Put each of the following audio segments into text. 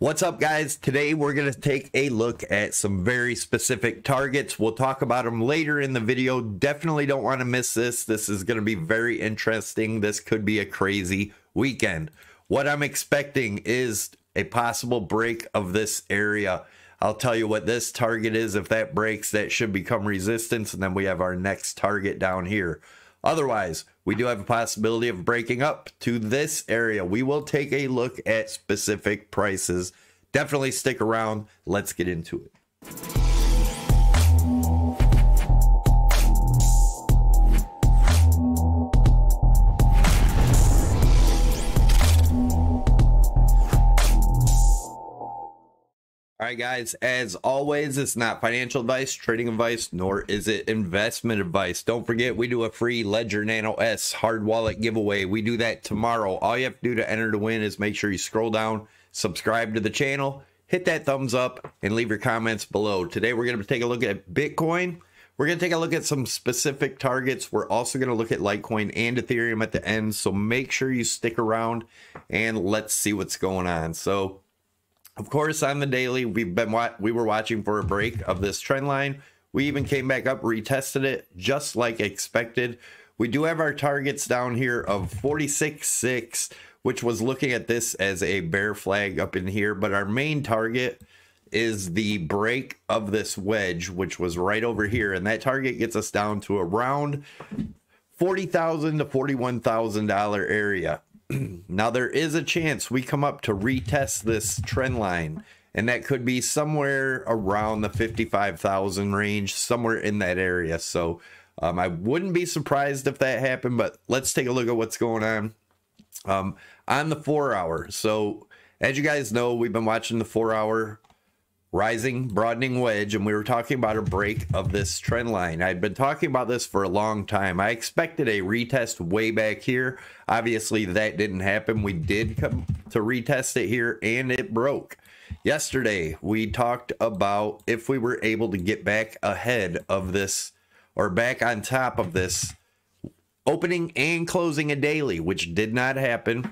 What's up, guys? Today we're going to take a look at some very specific targets. We'll talk about them later in the video. Definitely don't want to miss this. This is going to be very interesting. This could be a crazy weekend. What I'm expecting is a possible break of this area. I'll tell you what this target is. If that breaks, that should become resistance, and then we have our next target down here. Otherwise, we do have a possibility of breaking up to this area. We will take a look at specific prices. Definitely stick around. Let's get into it. All right, guys, as always, it's not financial advice, trading advice, nor is it investment advice. Don't forget, we do a free Ledger Nano S hard wallet giveaway. We do that tomorrow. All you have to do to enter to win is make sure you scroll down, subscribe to the channel, hit that thumbs up, and leave your comments below. Today, we're going to take a look at Bitcoin. We're going to take a look at some specific targets. We're also going to look at Litecoin and Ethereum at the end, so make sure you stick around, and let's see what's going on. So, of course, on the daily, we were watching for a break of this trend line. We even came back up, retested it just like expected. We do have our targets down here of 46.6, which was looking at this as a bear flag up in here. But our main target is the break of this wedge, which was right over here. And that target gets us down to around $40,000 to $41,000 area. Now, there is a chance we come up to retest this trend line, and that could be somewhere around the 55,000 range, somewhere in that area. So I wouldn't be surprised if that happened, but let's take a look at what's going on the 4 hour. So as you guys know, we've been watching the 4 hour rising broadening wedge, and we were talking about a break of this trend line. I've been talking about this for a long time. I expected a retest way back here. Obviously that didn't happen. We did come to retest it here, and it broke. Yesterday we talked about if we were able to get back ahead of this, or back on top of this opening and closing a daily, which did not happen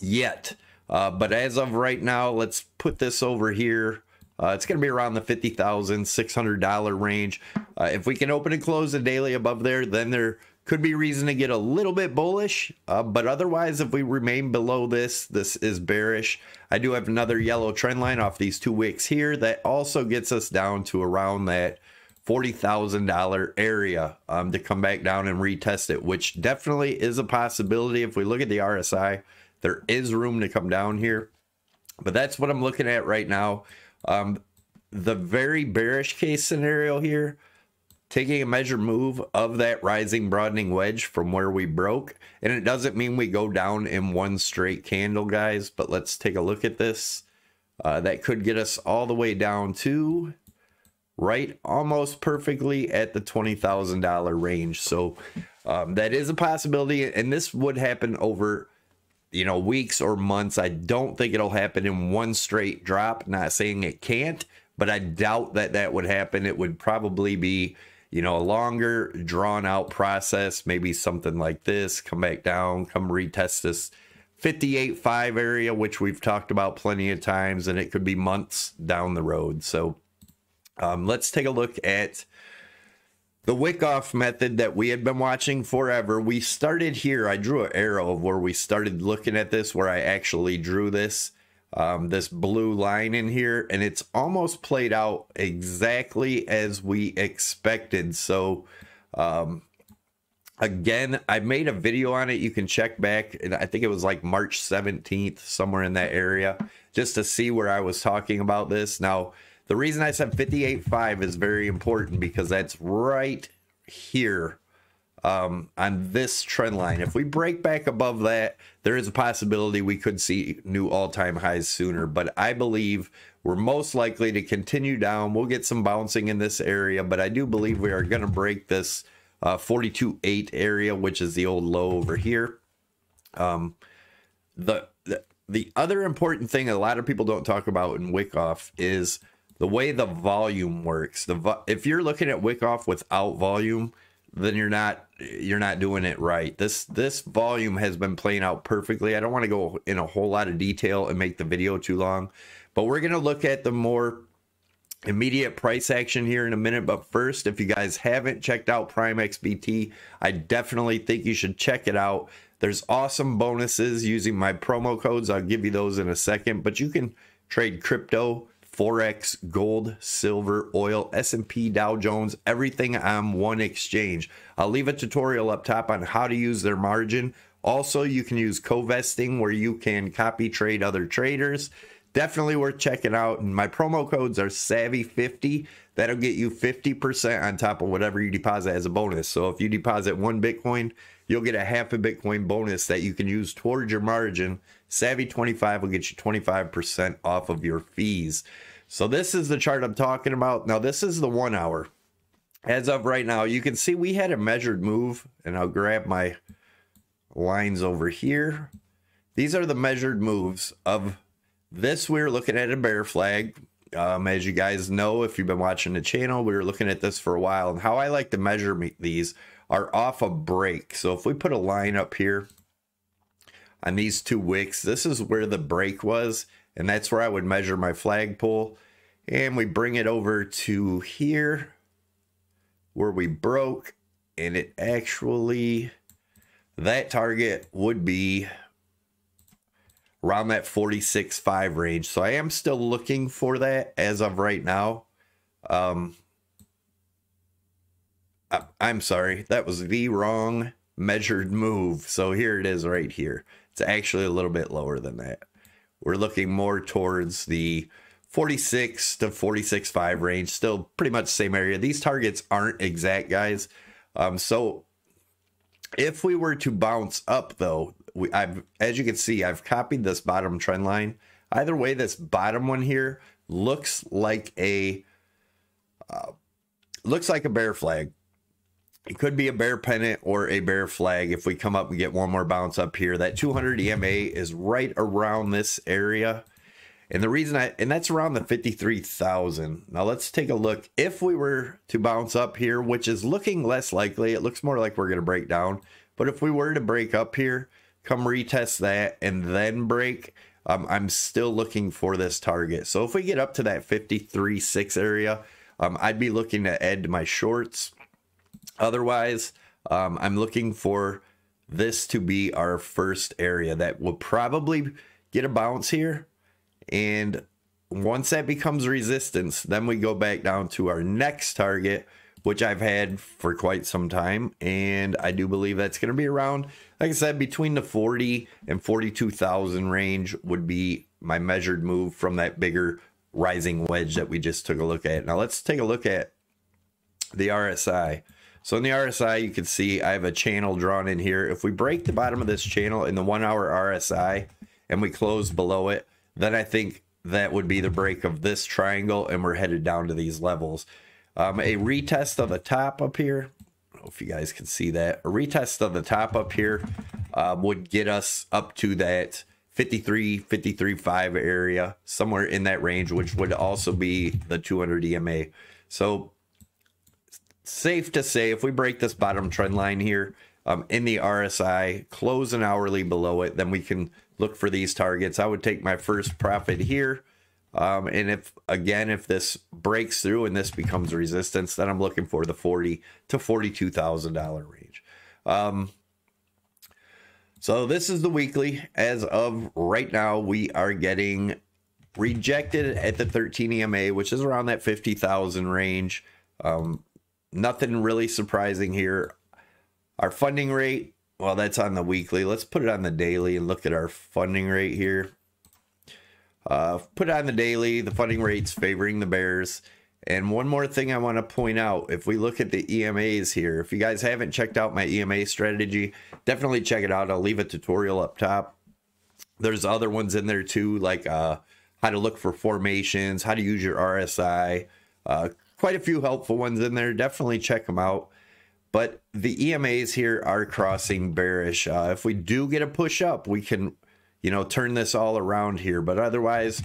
yet, but as of right now, let's put this over here. It's going to be around the $50,600 range. If we can open and close the daily above there, then there could be reason to get a little bit bullish. But otherwise, if we remain below this, this is bearish. I do have another yellow trend line off these 2 wicks here. That also gets us down to around that $40,000 area to come back down and retest it, which definitely is a possibility. If we look at the RSI, there is room to come down here. But that's what I'm looking at right now. The very bearish case scenario here, taking a measure move of that rising broadening wedge from where we broke. And it doesn't mean we go down in one straight candle, guys, but let's take a look at this. That could get us all the way down to right almost perfectly at the $20,000 range. So that is a possibility, and this would happen over, you know, weeks or months. I don't think it'll happen in one straight drop. Not saying it can't, but I doubt that that would happen. It would probably be, you know, a longer drawn out process. Maybe something like this, come back down, come retest this 58.5 area, which we've talked about plenty of times, and it could be months down the road. So let's take a look at the wick-off method that we had been watching forever. We started here. I drew an arrow of where we started looking at this, where I actually drew this, this blue line in here, and it's almost played out exactly as we expected. So, again, I made a video on it. You can check back, and I think it was like March 17th, somewhere in that area, just to see where I was talking about this. Now, the reason I said 58.5 is very important because that's right here on this trend line. If we break back above that, there is a possibility we could see new all-time highs sooner. But I believe we're most likely to continue down. We'll get some bouncing in this area, but I do believe we are going to break this 42.8 area, which is the old low over here. The other important thing a lot of people don't talk about in wick-off is the way the volume works. If you're looking at wick-off without volume, then you're not doing it right. This volume has been playing out perfectly. I don't want to go in a whole lot of detail and make the video too long, but we're going to look at the more immediate price action here in a minute. But first, if you guys haven't checked out Prime XBT, I definitely think you should check it out. There's awesome bonuses using my promo codes. I'll give you those in a second, but you can trade crypto, Forex, gold, silver, oil, S&P, Dow Jones, everything on one exchange. I'll leave a tutorial up top on how to use their margin. Also, you can use Covesting, where you can copy trade other traders. Definitely worth checking out. And my promo codes are SAVVY50. That'll get you 50% on top of whatever you deposit as a bonus. So if you deposit 1 Bitcoin, you'll get a half a Bitcoin bonus that you can use towards your margin. SAVVY25 will get you 25% off of your fees. So this is the chart I'm talking about. Now this is the 1 hour. As of right now, you can see we had a measured move, and I'll grab my lines over here. These are the measured moves of this. We're looking at a bear flag. As you guys know, if you've been watching the channel, we were looking at this for a while, and how I like to measure these are off a break. So if we put a line up here on these two wicks, this is where the break was, and that's where I would measure my flagpole. And we bring it over to here where we broke, and it actually, that target would be around that 46.5 range. So I am still looking for that as of right now. I'm sorry, that was the wrong measured move. So here it is right here. It's actually a little bit lower than that. We're looking more towards the 46 to 46.5 range, still pretty much same area. These targets aren't exact, guys. So if we were to bounce up though, as you can see, I've copied this bottom trend line. Either way, this bottom one here looks like a bear flag. It could be a bear pennant or a bear flag. If we come up and get one more bounce up here, that 200 EMA is right around this area. And the reason and that's around the 53,000. Now let's take a look. If we were to bounce up here, which is looking less likely, it looks more like we're going to break down. But if we were to break up here, come retest that and then break, I'm still looking for this target. So if we get up to that 53.6 area, I'd be looking to add to my shorts. Otherwise, I'm looking for this to be our first area that will probably get a bounce here. And once that becomes resistance, then we go back down to our next target, which I've had for quite some time. And I do believe that's going to be around, like I said, between the 40 and 42,000 range would be my measured move from that bigger rising wedge that we just took a look at. Now let's take a look at the RSI. So in the RSI, you can see I have a channel drawn in here. If we break the bottom of this channel in the 1 hour RSI and we close below it, then I think that would be the break of this triangle, and we're headed down to these levels. A retest of the top up here, I don't know if you guys can see that, a retest of the top up here would get us up to that 53, 53.5 area, somewhere in that range, which would also be the 200 EMA. So safe to say, if we break this bottom trend line here in the RSI, close an hourly below it, then we can look for these targets. I would take my first profit here. And if this breaks through and this becomes resistance, then I'm looking for the $40,000 to $42,000 range. So this is the weekly. As of right now, we are getting rejected at the 13 EMA, which is around that 50,000 range. Nothing really surprising here. Our funding rate, well, that's on the weekly. Let's put it on the daily and look at our funding rate here. Put on the daily, the funding rate's favoring the bears. And one more thing I want to point out, if we look at the EMAs here, if you guys haven't checked out my EMA strategy, definitely check it out. I'll leave a tutorial up top. There's other ones in there too, like how to look for formations, how to use your RSI. Quite a few helpful ones in there. Definitely check them out. But the EMAs here are crossing bearish. If we do get a push up, we can, you know, turn this all around here. But otherwise,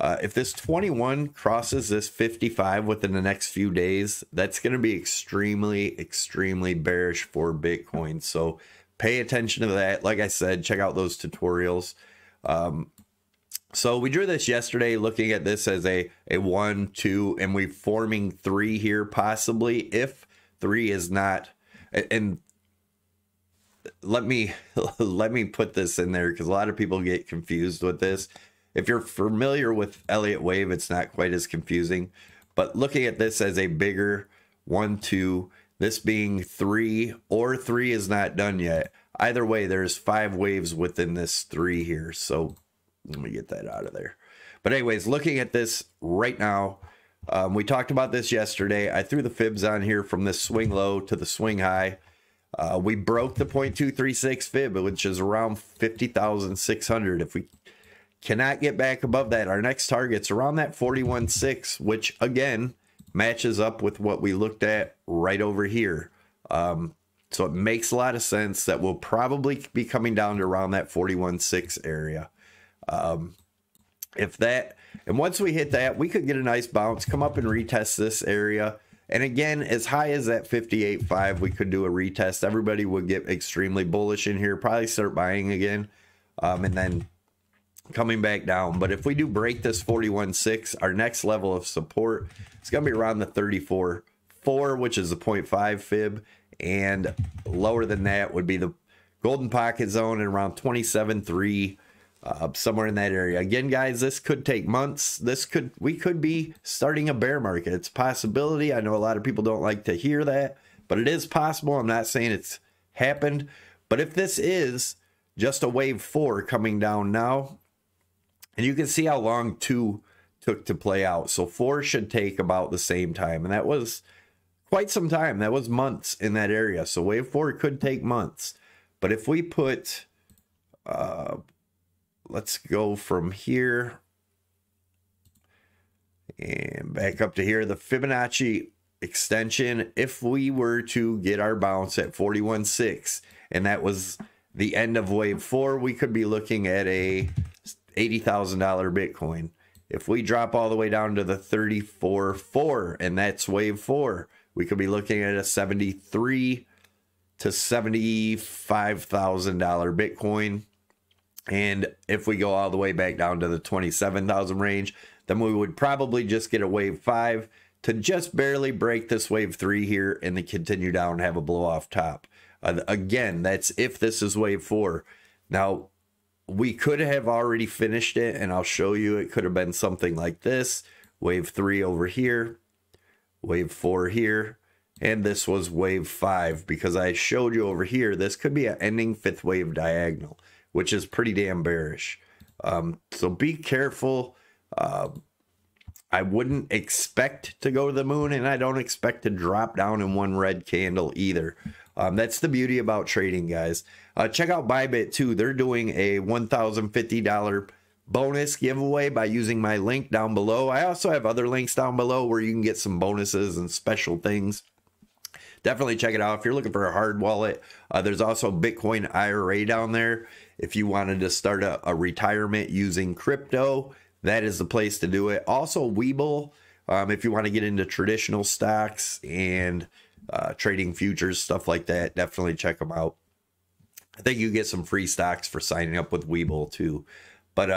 If this 21 crosses this 55 within the next few days, that's going to be extremely, extremely bearish for Bitcoin. So pay attention to that. Like I said, check out those tutorials. So we drew this yesterday, looking at this as a 1, 2, and we're forming 3 here, possibly, if 3 is not. And let me put this in there because a lot of people get confused with this. If you're familiar with Elliott Wave, it's not quite as confusing. But looking at this as a bigger 1, 2, this being 3, or 3 is not done yet. Either way, there's 5 waves within this 3 here. So let me get that out of there. But anyways, looking at this right now, we talked about this yesterday. I threw the fibs on here from this swing low to the swing high. We broke the 0.236 fib, which is around 50,600. If we cannot get back above that, our next target's around that 41.6, which again matches up with what we looked at right over here. So it makes a lot of sense that we'll probably be coming down to around that 41.6 area. If that, and once we hit that, we could get a nice bounce, come up and retest this area. And again, as high as that 58.5, we could do a retest. Everybody would get extremely bullish in here, probably start buying again, and then coming back down. But if we do break this 41.6, our next level of support is going to be around the 34.4, which is the 0.5 fib, and lower than that would be the golden pocket zone at around 27.3, somewhere in that area. Again, guys, this could take months. We could be starting a bear market. It's a possibility. I know a lot of people don't like to hear that, but it is possible. I'm not saying it's happened, but if this is just a wave 4 coming down now, and you can see how long 2 took to play out. So 4 should take about the same time. And that was quite some time. That was months in that area. So wave 4 could take months. But if we put, let's go from here and back up to here, the Fibonacci extension. If we were to get our bounce at 41.6, and that was the end of wave 4, we could be looking at a $80,000 Bitcoin. If we drop all the way down to the 34.4, and that's wave 4, we could be looking at a $73,000 to $75,000 Bitcoin. And if we go all the way back down to the 27,000 range, then we would probably just get a wave 5 to just barely break this wave 3 here and then continue down and have a blow off top. Again, that's if this is wave 4. Now, we could have already finished it, and I'll show you it could have been something like this. Wave 3 over here, wave 4 here, and this was wave 5 because I showed you over here this could be an ending 5th wave diagonal, which is pretty damn bearish. So be careful. I wouldn't expect to go to the moon, and I don't expect to drop down in one red candle either. That's the beauty about trading, guys. Check out Bybit too. They're doing a $1,050 bonus giveaway by using my link down below. I also have other links down below where you can get some bonuses and special things. Definitely check it out. If you're looking for a hard wallet, there's also Bitcoin IRA down there. If you wanted to start a retirement using crypto, that is the place to do it. Also Webull, if you want to get into traditional stocks and trading futures, stuff like that, definitely check them out. I think you get some free stocks for signing up with Webull too. But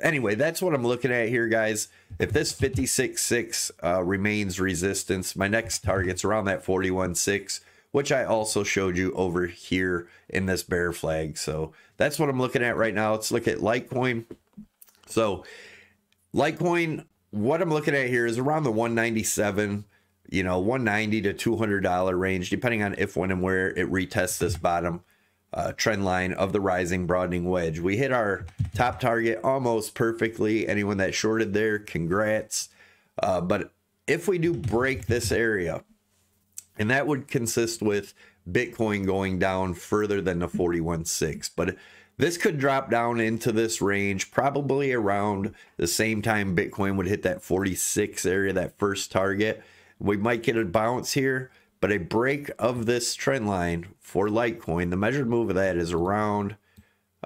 anyway, that's what I'm looking at here, guys. If this 56.6 remains resistance, my next target's around that 41.6, which I also showed you over here in this bear flag. So that's what I'm looking at right now. Let's look at Litecoin. So Litecoin, what I'm looking at here is around the 197, you know, 190 to $200 range, depending on if, when, and where it retests this bottom trend line of the rising broadening wedge. We hit our top target almost perfectly. Anyone that shorted there, congrats. But if we do break this area, and that would consist with Bitcoin going down further than the 41.6, but this could drop down into this range probably around the same time Bitcoin would hit that 46 area, that first target. We might get a bounce here, but a break of this trend line for Litecoin, the measured move of that is around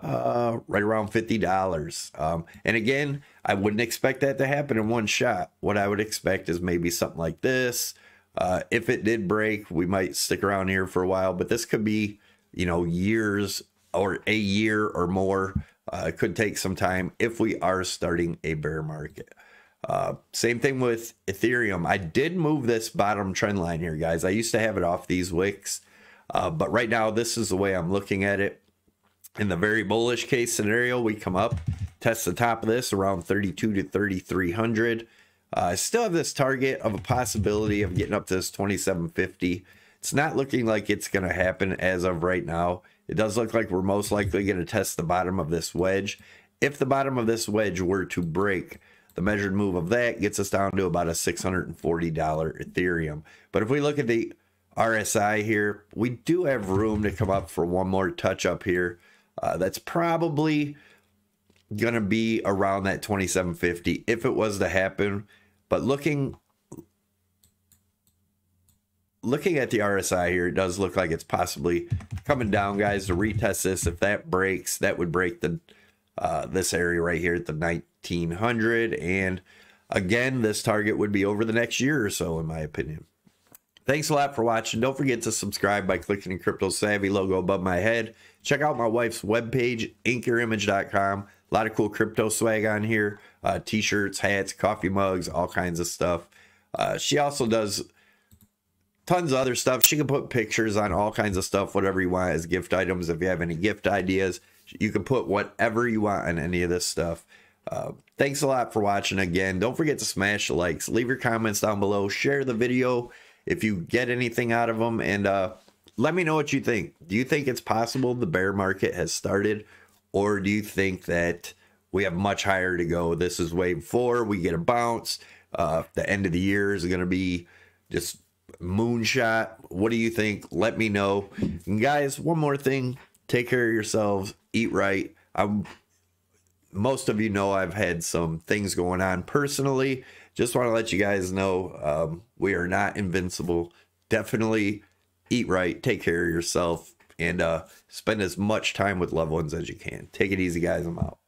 right around $50. And again, I wouldn't expect that to happen in one shot. What I would expect is maybe something like this. If it did break, we might stick around here for a while, but this could be, you know, years or a year or more. It could take some time if we are starting a bear market. Same thing with Ethereum. I did move this bottom trend line here, guys. I used to have it off these wicks, but right now this is the way I'm looking at it. In the very bullish case scenario, we come up, test the top of this around 32 to 3,300. I still have this target of a possibility of getting up to this 2,750. It's not looking like it's going to happen as of right now. It does look like we're most likely going to test the bottom of this wedge. If the bottom of this wedge were to break, the measured move of that gets us down to about a $640 Ethereum. But if we look at the RSI here, we do have room to come up for one more touch up here. That's probably going to be around that 2750 if it was to happen. But looking at the RSI here, it does look like it's possibly coming down, guys, to retest this. If that breaks, that would break the this area right here at the 1900, and again, this target would be over the next year or so, in my opinion. Thanks a lot for watching. Don't forget to subscribe by clicking the Crypto Savvy logo above my head. Check out my wife's webpage, inkurimage.com. A lot of cool crypto swag on here, t-shirts, hats, coffee mugs, all kinds of stuff. She also does tons of other stuff. She can put pictures on all kinds of stuff, whatever you want as gift items. If you have any gift ideas, you can put whatever you want on any of this stuff. Thanks a lot for watching again. Don't forget to smash the likes, leave your comments down below, share the video if you get anything out of them, and let me know what you think. Do you think it's possible the bear market has started, or do you think that we have much higher to go? This is wave four. We get a bounce. The end of the year is going to be just moonshot. What do you think? Let me know. And guys, one more thing. Take care of yourselves. Eat right. Most of you know I've had some things going on personally. Just want to let you guys know we are not invincible. Definitely eat right, take care of yourself, and spend as much time with loved ones as you can. Take it easy, guys. I'm out.